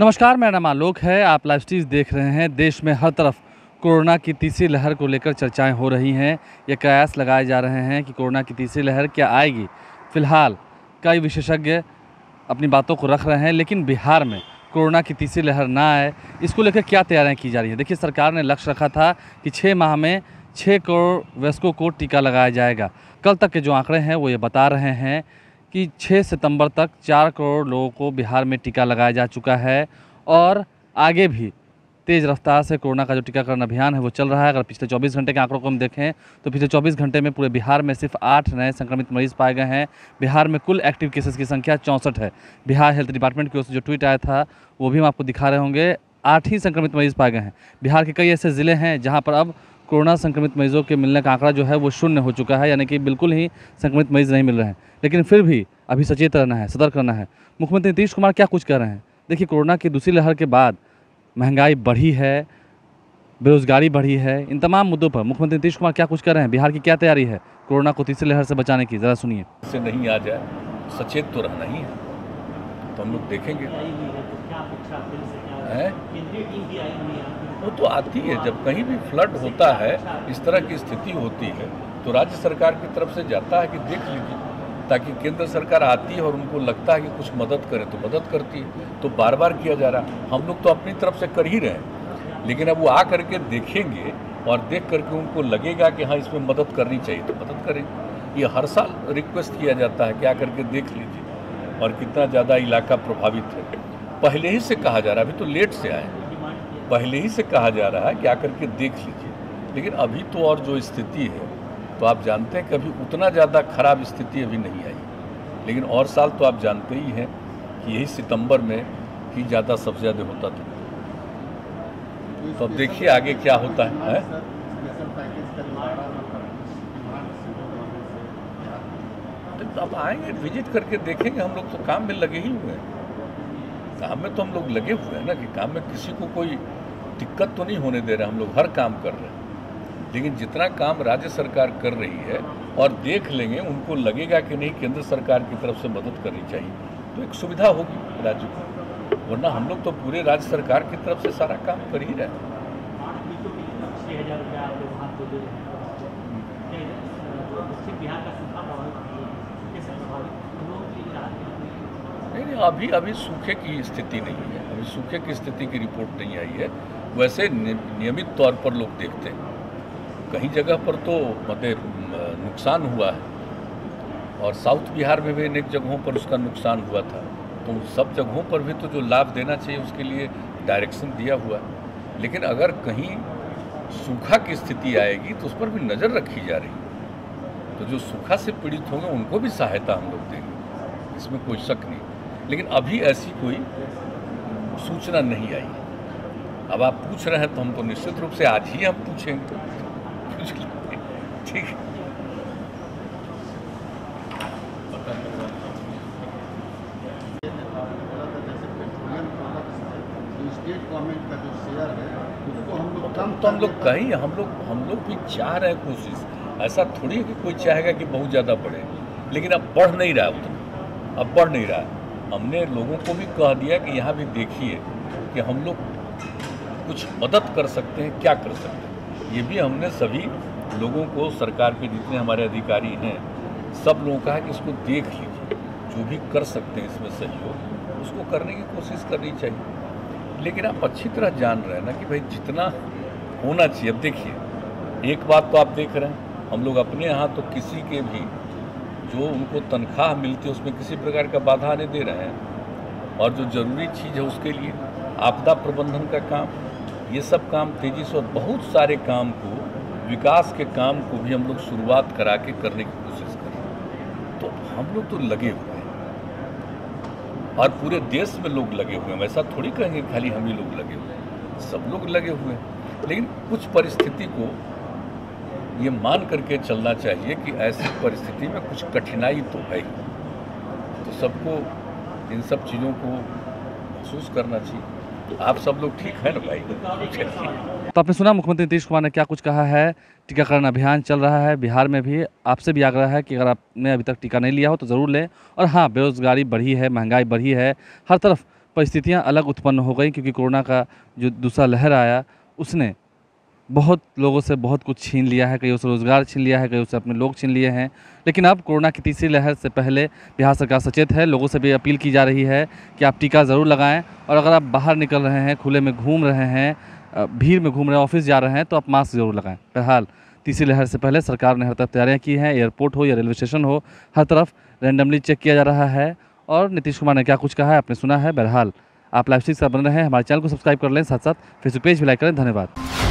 नमस्कार, मेरा नाम आलोक है। आप लाइव स्ट्रीम देख रहे हैं। देश में हर तरफ कोरोना की तीसरी लहर को लेकर चर्चाएं हो रही हैं। ये कयास लगाए जा रहे हैं कि कोरोना की तीसरी लहर क्या आएगी। फिलहाल कई विशेषज्ञ अपनी बातों को रख रहे हैं, लेकिन बिहार में कोरोना की तीसरी लहर ना आए, इसको लेकर क्या तैयारियाँ की जा रही हैं। देखिए, सरकार ने लक्ष्य रखा था कि 6 माह में 6 करोड़ वयस्कों को टीका लगाया जाएगा। कल तक के जो आंकड़े हैं वो ये बता रहे हैं कि 6 सितंबर तक 4 करोड़ लोगों को बिहार में टीका लगाया जा चुका है और आगे भी तेज़ रफ्तार से कोरोना का जो टीकाकरण अभियान है वो चल रहा है। अगर पिछले 24 घंटे के आंकड़ों को हम देखें तो पिछले 24 घंटे में पूरे बिहार में सिर्फ 8 नए संक्रमित मरीज़ पाए गए हैं। बिहार में कुल एक्टिव केसेस की संख्या 64 है। बिहार हेल्थ डिपार्टमेंट की ओर से जो ट्वीट आया था वो भी हम आपको दिखा रहे होंगे। 8 ही संक्रमित मरीज़ पाए गए हैं। बिहार के कई ऐसे ज़िले हैं जहाँ पर अब कोरोना संक्रमित मरीजों के मिलने का आंकड़ा जो है वो 0 हो चुका है, यानी कि बिल्कुल ही संक्रमित मरीज नहीं मिल रहे हैं। लेकिन फिर भी अभी सचेत रहना है, सतर्क रहना है। मुख्यमंत्री नीतीश कुमार क्या कुछ कह रहे हैं। देखिए, कोरोना की दूसरी लहर के बाद महंगाई बढ़ी है, बेरोजगारी बढ़ी है। इन तमाम मुद्दों पर मुख्यमंत्री नीतीश कुमार क्या कुछ कर रहे हैं, बिहार की क्या तैयारी है कोरोना को तीसरी लहर से बचाने की, ज़रा सुनिए। इससे नहीं आ जाए, सचेत तो रहना ही है, तो हम लोग देखेंगे। वो तो आती है, जब कहीं भी फ्लड होता है, इस तरह की स्थिति होती है तो राज्य सरकार की तरफ से जाता है कि देख लीजिए, ताकि केंद्र सरकार आती है और उनको लगता है कि कुछ मदद करे तो मदद करती है। तो बार बार किया जा रहा है। हम लोग तो अपनी तरफ से कर ही रहे हैं, लेकिन अब वो आ करके देखेंगे और देख करके उनको लगेगा कि हाँ, इसमें मदद करनी चाहिए तो मदद करेंगे। ये हर साल रिक्वेस्ट किया जाता है कि आ करके देख लीजिए और कितना ज़्यादा इलाका प्रभावित है। पहले ही से कहा जा रहा है, अभी तो लेट से आए, पहले ही से कहा जा रहा है कि आकर के देख लीजिए। लेकिन अभी तो और जो स्थिति है तो आप जानते हैं कि अभी उतना ज़्यादा खराब स्थिति अभी नहीं आई। लेकिन और साल तो आप जानते ही हैं कि यही सितंबर में ही ज़्यादा सबसे ज़्यादा होता था। तो अब देखिए आगे क्या होता है? तो अब आएंगे, विजिट करके देखेंगे। हम लोग तो काम में लगे ही हुए हैं, काम में तो हम लोग लगे हुए हैं ना, कि काम में किसी को कोई दिक्कत तो नहीं होने दे रहे। हम लोग हर काम कर रहे हैं, लेकिन जितना काम राज्य सरकार कर रही है और देख लेंगे, उनको लगेगा कि नहीं केंद्र सरकार की तरफ से मदद करनी चाहिए तो एक सुविधा होगी राज्य को। वरना हम लोग तो पूरे राज्य सरकार की तरफ से सारा काम कर ही रहे हैं। अभी अभी सूखे की स्थिति नहीं है, अभी सूखे की स्थिति की रिपोर्ट नहीं आई है। वैसे नियमित तौर पर लोग देखते हैं, कहीं जगह पर तो मतलब नुकसान हुआ है और साउथ बिहार में भी अनेक जगहों पर उसका नुकसान हुआ था। तो उन सब जगहों पर भी तो जो लाभ देना चाहिए उसके लिए डायरेक्शन दिया हुआ है। लेकिन अगर कहीं सूखा की स्थिति आएगी तो उस पर भी नज़र रखी जा रही है। तो जो सूखा से पीड़ित होंगे उनको भी सहायता हम लोग देंगे, इसमें कोई शक नहीं। लेकिन अभी ऐसी कोई सूचना नहीं आई। अब आप पूछ रहे हैं तो हम तो निश्चित रूप से आज ही हम पूछेंगे, पूछ लेंगे, ठीक है। तो हम लोग भी चाह रहे हैं कोशिश। ऐसा थोड़ी है कि कोई चाहेगा कि बहुत ज़्यादा बढ़े, लेकिन अब बढ़ नहीं रहा है उतना, अब बढ़ नहीं रहा है। हमने लोगों को भी कह दिया कि यहाँ भी देखिए कि हम लोग कुछ मदद कर सकते हैं, क्या कर सकते हैं। ये भी हमने सभी लोगों को, सरकार के जितने हमारे अधिकारी हैं, सब लोगों का है कि इसको देख लीजिए, जो भी कर सकते हैं इसमें सहयोग उसको करने की कोशिश करनी चाहिए। लेकिन आप अच्छी तरह जान रहे हैं ना कि भाई जितना होना चाहिए। अब देखिए, एक बात तो आप देख रहे हैं, हम लोग अपने यहाँ तो किसी के भी जो उनको तनख्वाह मिलती है उसमें किसी प्रकार का बाधा नहीं दे रहे हैं। और जो ज़रूरी चीज़ है उसके लिए आपदा प्रबंधन का काम, ये सब काम तेज़ी से, और बहुत सारे काम को, विकास के काम को भी हम लोग शुरुआत करा के करने की कोशिश कर रहे हैं। तो हम लोग तो लगे हुए हैं और पूरे देश में लोग लगे हुए हैं। वैसा थोड़ी कहेंगे खाली हम ही लोग लगे हुए हैं, सब लोग लगे हुए हैं। लेकिन कुछ परिस्थिति को ये मान करके चलना चाहिए कि ऐसी परिस्थिति में कुछ कठिनाई तो है ही, तो सबको इन सब चीज़ों को महसूस करना चाहिए। आप सब लोग ठीक है ना भाई? तो आपने सुना मुख्यमंत्री नीतीश कुमार ने क्या कुछ कहा है। टीकाकरण अभियान चल रहा है बिहार में भी। आपसे भी आग्रह है कि अगर आपने अभी तक टीका नहीं लिया हो तो ज़रूर लें। और हाँ, बेरोजगारी बढ़ी है, महंगाई बढ़ी है, हर तरफ परिस्थितियाँ अलग उत्पन्न हो गई, क्योंकि कोरोना का जो दूसरा लहर आया उसने बहुत लोगों से बहुत कुछ छीन लिया है, कईयों से रोज़गार छीन लिया है, कईयों से अपने लोग छीन लिए हैं। लेकिन अब कोरोना की तीसरी लहर से पहले बिहार सरकार सचेत है, लोगों से भी अपील की जा रही है कि आप टीका ज़रूर लगाएं, और अगर आप बाहर निकल रहे हैं, खुले में घूम रहे हैं, भीड़ में घूम रहे हैं, ऑफिस जा रहे हैं, तो आप मास्क ज़रूर लगाएँ। बहरहाल तीसरी लहर से पहले सरकार ने हर तरफ तैयारियाँ की हैं, एयरपोर्ट हो या रेलवे स्टेशन हो, हर तरफ रैंडमली चेक किया जा रहा है। और नीतीश कुमार ने क्या कुछ कहा है आपने सुना है। बहरहाल आप लाइव स्ट्रीम से बन रहे हैं, हमारे चैनल को सब्सक्राइब कर लें, साथ साथ फेसबुक पेज भी लाइक करें। धन्यवाद।